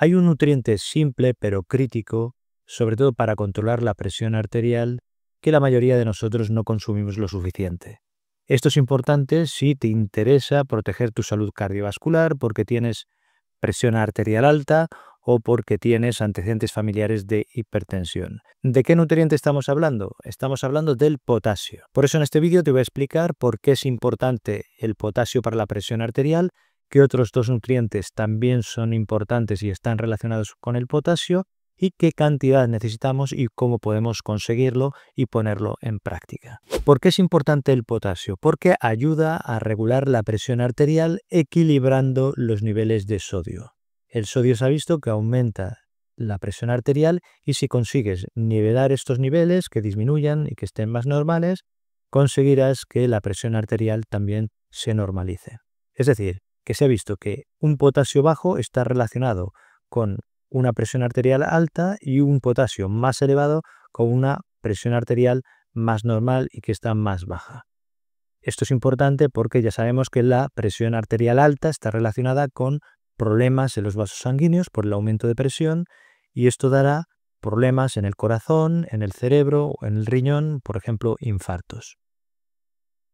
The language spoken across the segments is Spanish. Hay un nutriente simple pero crítico, sobre todo para controlar la presión arterial, que la mayoría de nosotros no consumimos lo suficiente. Esto es importante si te interesa proteger tu salud cardiovascular porque tienes presión arterial alta o porque tienes antecedentes familiares de hipertensión. ¿De qué nutriente estamos hablando? Estamos hablando del potasio. Por eso en este vídeo te voy a explicar por qué es importante el potasio para la presión arterial, qué otros dos nutrientes también son importantes y están relacionados con el potasio, y qué cantidad necesitamos y cómo podemos conseguirlo y ponerlo en práctica. ¿Por qué es importante el potasio? Porque ayuda a regular la presión arterial equilibrando los niveles de sodio. El sodio se ha visto que aumenta la presión arterial y si consigues nivelar estos niveles, que disminuyan y que estén más normales, conseguirás que la presión arterial también se normalice. Es decir, que se ha visto que un potasio bajo está relacionado con una presión arterial alta y un potasio más elevado con una presión arterial más normal y que está más baja. Esto es importante porque ya sabemos que la presión arterial alta está relacionada con problemas en los vasos sanguíneos por el aumento de presión y esto dará problemas en el corazón, en el cerebro o en el riñón, por ejemplo, infartos.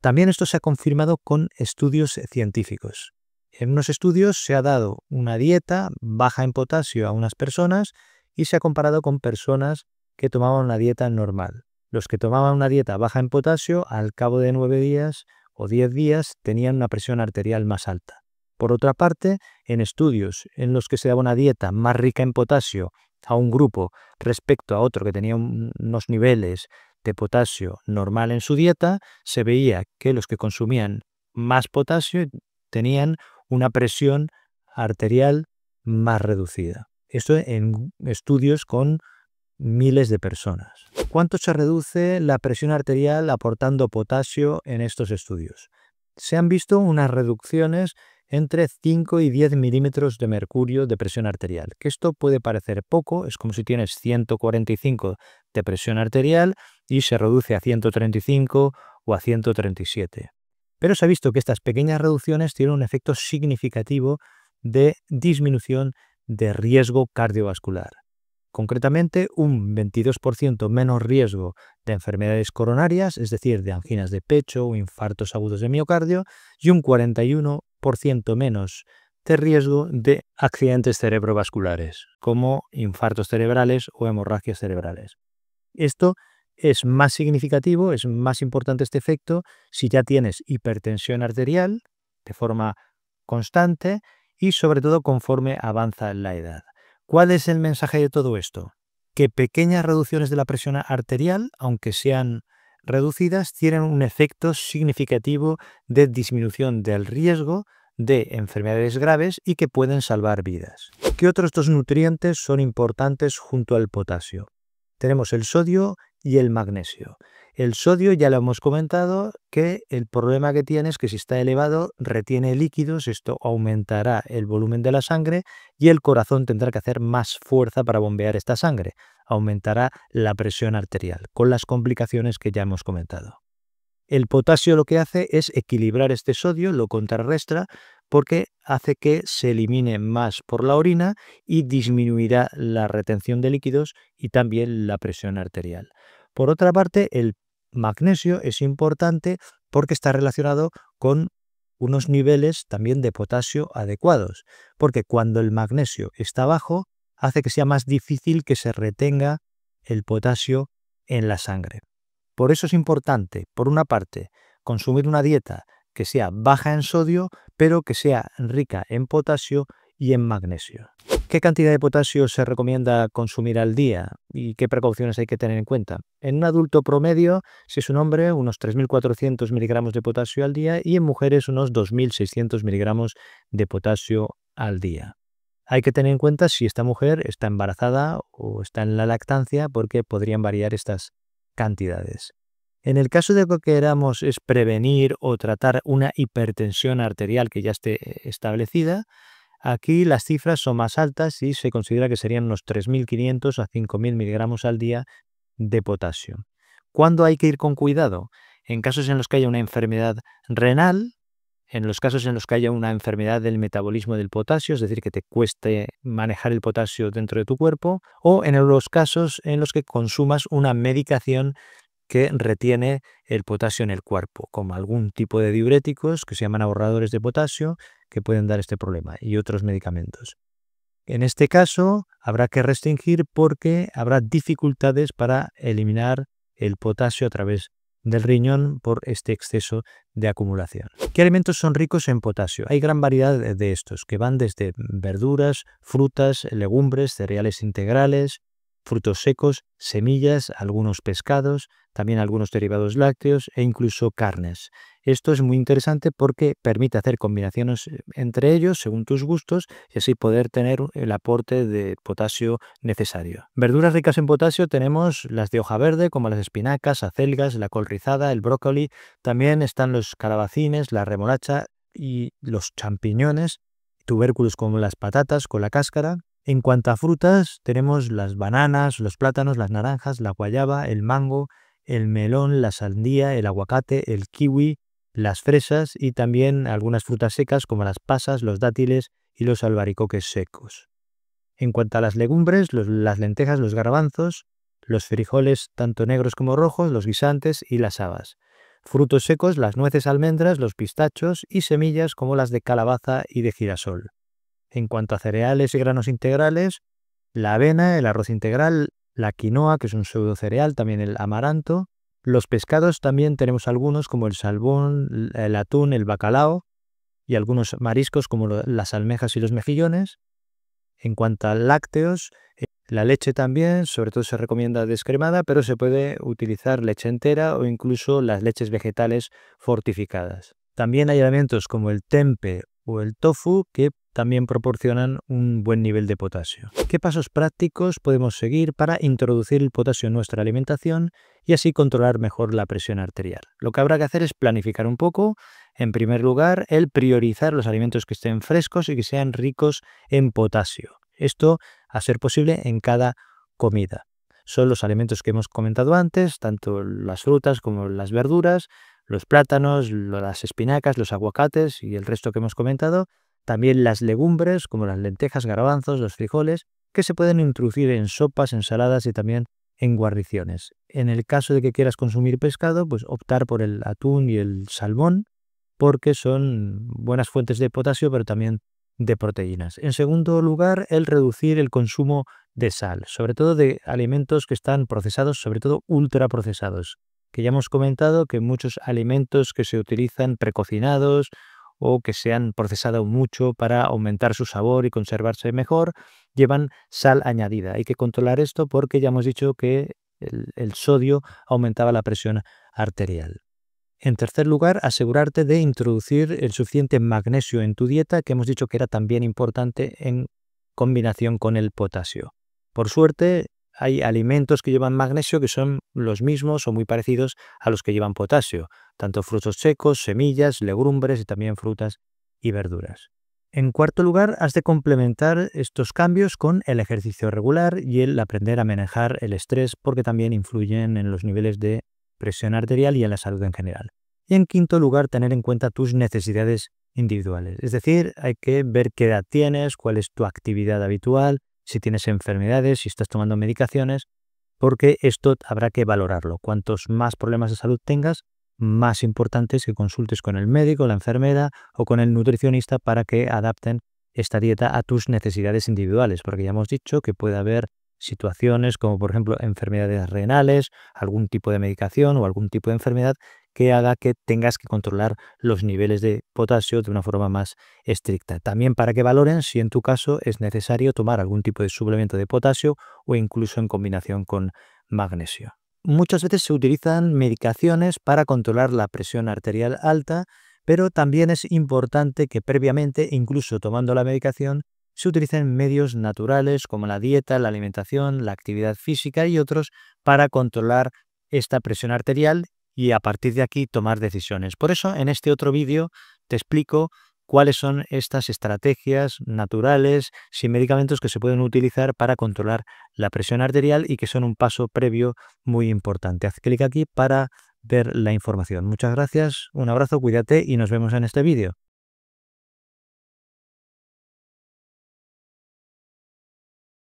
También esto se ha confirmado con estudios científicos. En unos estudios se ha dado una dieta baja en potasio a unas personas y se ha comparado con personas que tomaban una dieta normal. Los que tomaban una dieta baja en potasio, al cabo de 9 días o 10 días, tenían una presión arterial más alta. Por otra parte, en estudios en los que se daba una dieta más rica en potasio a un grupo respecto a otro que tenía unos niveles de potasio normal en su dieta, se veía que los que consumían más potasio tenían una presión arterial más reducida. Esto en estudios con miles de personas. ¿Cuánto se reduce la presión arterial aportando potasio en estos estudios? Se han visto unas reducciones entre 5 y 10 milímetros de mercurio de presión arterial, que esto puede parecer poco, es como si tienes 145 de presión arterial y se reduce a 135 o a 137. Pero se ha visto que estas pequeñas reducciones tienen un efecto significativo de disminución de riesgo cardiovascular. Concretamente, un 22% menos riesgo de enfermedades coronarias, es decir, de anginas de pecho o infartos agudos de miocardio, y un 41% menos de riesgo de accidentes cerebrovasculares, como infartos cerebrales o hemorragias cerebrales. Esto es más significativo, es más importante este efecto si ya tienes hipertensión arterial de forma constante y sobre todo conforme avanza la edad. ¿Cuál es el mensaje de todo esto? Que pequeñas reducciones de la presión arterial, aunque sean reducidas, tienen un efecto significativo de disminución del riesgo de enfermedades graves y que pueden salvar vidas. ¿Qué otros dos nutrientes son importantes junto al potasio? Tenemos el sodio y el magnesio. El sodio ya lo hemos comentado que el problema que tiene es que si está elevado retiene líquidos, esto aumentará el volumen de la sangre y el corazón tendrá que hacer más fuerza para bombear esta sangre, aumentará la presión arterial con las complicaciones que ya hemos comentado. El potasio lo que hace es equilibrar este sodio, lo contrarrestra porque hace que se elimine más por la orina y disminuirá la retención de líquidos y también la presión arterial. Por otra parte, el magnesio es importante porque está relacionado con unos niveles también de potasio adecuados, porque cuando el magnesio está bajo, hace que sea más difícil que se retenga el potasio en la sangre. Por eso es importante, por una parte, consumir una dieta que sea baja en sodio, pero que sea rica en potasio y en magnesio. ¿Qué cantidad de potasio se recomienda consumir al día y qué precauciones hay que tener en cuenta? En un adulto promedio, si es un hombre, unos 3.400 miligramos de potasio al día y en mujeres unos 2.600 miligramos de potasio al día. Hay que tener en cuenta si esta mujer está embarazada o está en la lactancia porque podrían variar estas cantidades. En el caso de que queramos es prevenir o tratar una hipertensión arterial que ya esté establecida, aquí las cifras son más altas y se considera que serían unos 3.500 a 5.000 miligramos al día de potasio. ¿Cuándo hay que ir con cuidado? En casos en los que haya una enfermedad renal, En los casos en los que haya una enfermedad del metabolismo del potasio, es decir, que te cueste manejar el potasio dentro de tu cuerpo, o en los casos en los que consumas una medicación que retiene el potasio en el cuerpo, como algún tipo de diuréticos que se llaman ahorradores de potasio, que pueden dar este problema, y otros medicamentos. En este caso, habrá que restringir porque habrá dificultades para eliminar el potasio a través del riñón por este exceso de acumulación. ¿Qué alimentos son ricos en potasio? Hay gran variedad de estos, que van desde verduras, frutas, legumbres, cereales integrales, frutos secos, semillas, algunos pescados, también algunos derivados lácteos e incluso carnes. Esto es muy interesante porque permite hacer combinaciones entre ellos según tus gustos y así poder tener el aporte de potasio necesario. Verduras ricas en potasio tenemos las de hoja verde como las espinacas, acelgas, la col rizada, el brócoli. También están los calabacines, la remolacha y los champiñones, tubérculos como las patatas con la cáscara. En cuanto a frutas, tenemos las bananas, los plátanos, las naranjas, la guayaba, el mango, el melón, la sandía, el aguacate, el kiwi, las fresas y también algunas frutas secas como las pasas, los dátiles y los albaricoques secos. En cuanto a las legumbres, las lentejas, los garbanzos, los frijoles tanto negros como rojos, los guisantes y las habas. Frutos secos, las nueces, almendras, los pistachos y semillas como las de calabaza y de girasol. En cuanto a cereales y granos integrales, la avena, el arroz integral, la quinoa, que es un pseudocereal, también el amaranto. Los pescados también tenemos algunos como el salmón, el atún, el bacalao y algunos mariscos como las almejas y los mejillones. En cuanto a lácteos, la leche también, sobre todo se recomienda descremada, pero se puede utilizar leche entera o incluso las leches vegetales fortificadas. También hay alimentos como el tempe o el tofu que también proporcionan un buen nivel de potasio. ¿Qué pasos prácticos podemos seguir para introducir el potasio en nuestra alimentación y así controlar mejor la presión arterial? Lo que habrá que hacer es planificar un poco. En primer lugar, el priorizar los alimentos que estén frescos y que sean ricos en potasio. Esto, a ser posible, en cada comida. Son los alimentos que hemos comentado antes, tanto las frutas como las verduras, los plátanos, las espinacas, los aguacates y el resto que hemos comentado. También las legumbres, como las lentejas, garbanzos, los frijoles, que se pueden introducir en sopas, ensaladas y también en guarniciones. En el caso de que quieras consumir pescado, pues optar por el atún y el salmón, porque son buenas fuentes de potasio, pero también de proteínas. En segundo lugar, el reducir el consumo de sal, sobre todo de alimentos que están procesados, sobre todo ultraprocesados, que ya hemos comentado que muchos alimentos que se utilizan precocinados o que se han procesado mucho para aumentar su sabor y conservarse mejor, llevan sal añadida. Hay que controlar esto porque ya hemos dicho que el sodio aumentaba la presión arterial. En tercer lugar, asegurarte de introducir el suficiente magnesio en tu dieta, que hemos dicho que era también importante en combinación con el potasio. Por suerte, hay alimentos que llevan magnesio que son los mismos o muy parecidos a los que llevan potasio, tanto frutos secos, semillas, legumbres y también frutas y verduras. En cuarto lugar, has de complementar estos cambios con el ejercicio regular y el aprender a manejar el estrés porque también influyen en los niveles de presión arterial y en la salud en general. Y en quinto lugar, tener en cuenta tus necesidades individuales. Es decir, hay que ver qué edad tienes, cuál es tu actividad habitual, si tienes enfermedades, si estás tomando medicaciones, porque esto habrá que valorarlo. Cuantos más problemas de salud tengas, más importante es que consultes con el médico, la enfermera o con el nutricionista para que adapten esta dieta a tus necesidades individuales, porque ya hemos dicho que puede haber situaciones como, por ejemplo, enfermedades renales, algún tipo de medicación o algún tipo de enfermedad que haga que tengas que controlar los niveles de potasio de una forma más estricta. También para que valoren si en tu caso es necesario tomar algún tipo de suplemento de potasio o incluso en combinación con magnesio. Muchas veces se utilizan medicaciones para controlar la presión arterial alta, pero también es importante que previamente, incluso tomando la medicación, se utilicen medios naturales como la dieta, la alimentación, la actividad física y otros para controlar esta presión arterial y a partir de aquí tomar decisiones. Por eso en este otro vídeo te explico cuáles son estas estrategias naturales sin medicamentos que se pueden utilizar para controlar la presión arterial y que son un paso previo muy importante. Haz clic aquí para ver la información. Muchas gracias, un abrazo, cuídate y nos vemos en este vídeo.